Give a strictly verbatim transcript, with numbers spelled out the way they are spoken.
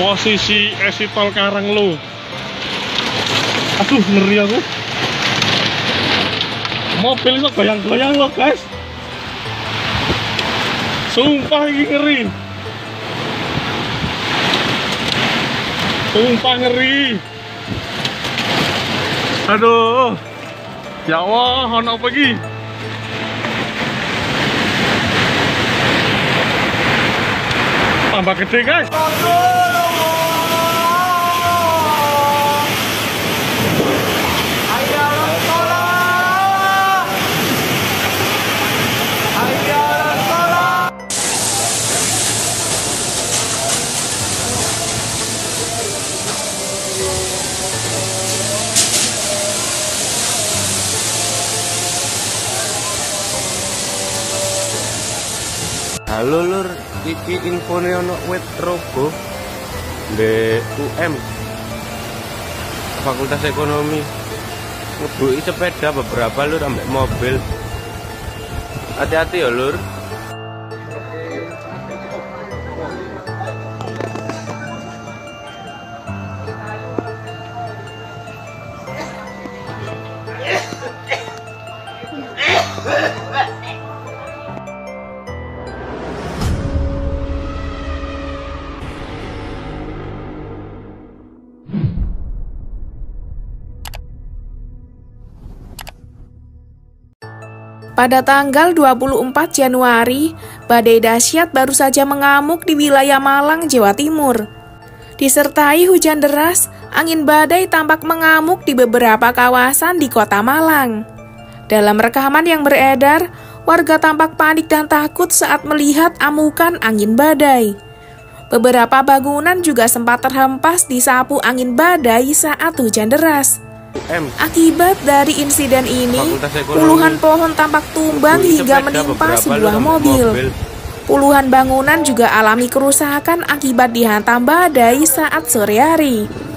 posisi exit tol Karanglo. Aduh, ngeri aku. Mobil itu goyang-goyang loh guys, sumpah ini ngeri, sumpah ngeri. Aduh, ya Allah, ono apa iki? Tambah gede guys. Halo lur, iki infone ono wit robo di U M Fakultas Ekonomi. Ngebuki sepeda beberapa lur ambek mobil. Hati-hati ya lur. Pada tanggal dua puluh empat Januari, badai dahsyat baru saja mengamuk di wilayah Malang, Jawa Timur. Disertai hujan deras, angin badai tampak mengamuk di beberapa kawasan di kota Malang. Dalam rekaman yang beredar, warga tampak panik dan takut saat melihat amukan angin badai. Beberapa bangunan juga sempat terhempas disapu angin badai saat hujan deras. Akibat dari insiden ini, puluhan pohon tampak tumbang hingga menimpa sebuah mobil. Puluhan bangunan juga alami kerusakan akibat dihantam badai saat sore hari.